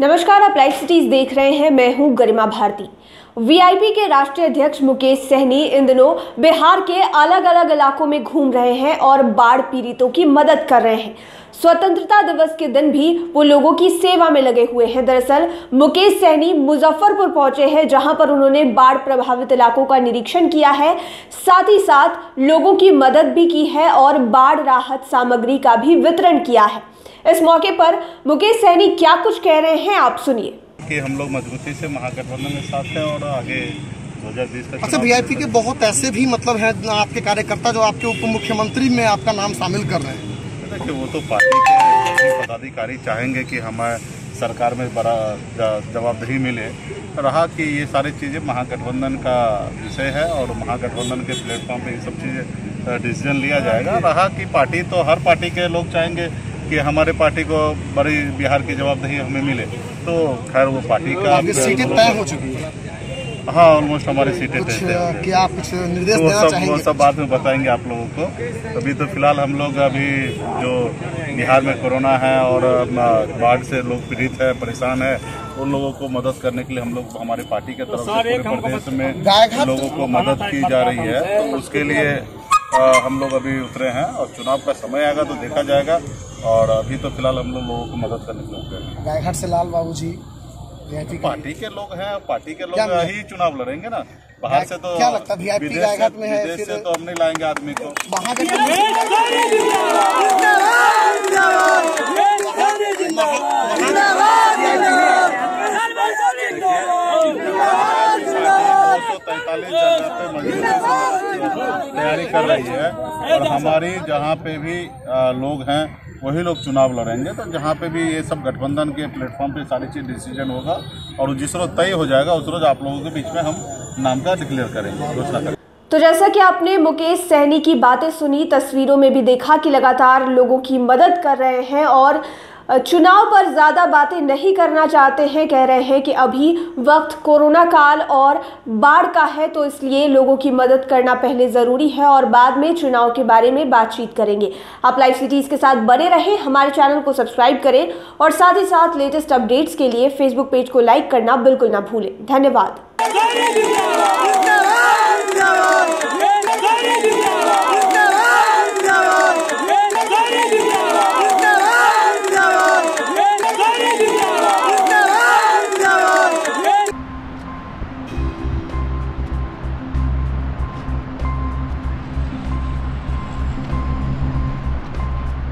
नमस्कार, आप live cities देख रहे हैं। मैं हूं गरिमा भारती। वीआईपी के राष्ट्रीय अध्यक्ष मुकेश सहनी इन दिनों बिहार के अलग अलग इलाकों में घूम रहे हैं और बाढ़ पीड़ितों की मदद कर रहे हैं। स्वतंत्रता दिवस के दिन भी वो लोगों की सेवा में लगे हुए हैं। दरअसल मुकेश सहनी मुजफ्फरपुर पहुंचे हैं, जहां पर उन्होंने बाढ़ प्रभावित इलाकों का निरीक्षण किया है, साथ ही साथ लोगों की मदद भी की है और बाढ़ राहत सामग्री का भी वितरण किया है। इस मौके पर मुकेश सहनी क्या कुछ कह रहे हैं, आप सुनिए। कि हम लोग मजबूती से महागठबंधन के साथ हैं और आगे 2020 तक। अच्छा, वीआईपी के बहुत ऐसे भी मतलब हैं आपके कार्यकर्ता जो आपके उप मुख्यमंत्री में आपका नाम शामिल कर रहे हैं। देखिए, वो तो पार्टी के पदाधिकारी चाहेंगे कि हमें सरकार में बड़ा जवाबदेही मिले। रहा कि ये सारी चीज़ें महागठबंधन का विषय है और महागठबंधन के प्लेटफॉर्म पर ये सब चीज़ें डिसीजन लिया जाएगा। रहा कि पार्टी, तो हर पार्टी के लोग चाहेंगे कि हमारे पार्टी को बड़ी बिहार की जवाबदेही हमें मिले, तो खैर वो पार्टी का सीटें तय हो चुकी है। हाँ, ऑलमोस्ट हमारी सीटें तय हैं। क्या आप कुछ निर्देश देना चाहेंगे? वो सब बात में बताएंगे आप लोगों को। अभी तो फिलहाल हम लोग अभी जो बिहार में कोरोना है और बाढ़ से लोग पीड़ित है, परेशान है, उन लोगों को मदद करने के लिए हम लोग हमारी पार्टी के तरफ से पूरे प्रदेश में लोगों को मदद की जा रही है। उसके लिए हम लोग अभी उतरे हैं और चुनाव का समय आएगा तो देखा जाएगा। और अभी तो फिलहाल हम लोग लोगों को मदद करने के उतरे हैं। गायघाट से लाल बाबू जी, पार्टी के लोग हैं, पार्टी के लोग ही चुनाव लड़ेंगे ना। बाहर से तो क्या लगता है, गायघाट में है, विदेश से तो हम नहीं लाएंगे आदमी को। तैयारी कर रही है और हमारी जहाँ पे भी लोग हैं वही लोग चुनाव लड़ेंगे। तो जहाँ पे भी ये सब गठबंधन के प्लेटफॉर्म पे सारी चीज़ डिसीजन होगा और जिस रोज तय हो जाएगा उस रोज आप लोगों के बीच में हम नाम का डिक्लेयर करेंगे, घोषणा करेंगे। तो जैसा कि आपने मुकेश सहनी की बातें सुनी, तस्वीरों में भी देखा कि लगातार लोगों की मदद कर रहे हैं और चुनाव पर ज़्यादा बातें नहीं करना चाहते हैं। कह रहे हैं कि अभी वक्त कोरोना काल और बाढ़ का है, तो इसलिए लोगों की मदद करना पहले ज़रूरी है और बाद में चुनाव के बारे में बातचीत करेंगे। आप लाइव सिटीज़ के साथ बने रहें, हमारे चैनल को सब्सक्राइब करें और साथ ही साथ लेटेस्ट अपडेट्स के लिए फेसबुक पेज को लाइक करना बिल्कुल ना भूलें। धन्यवाद।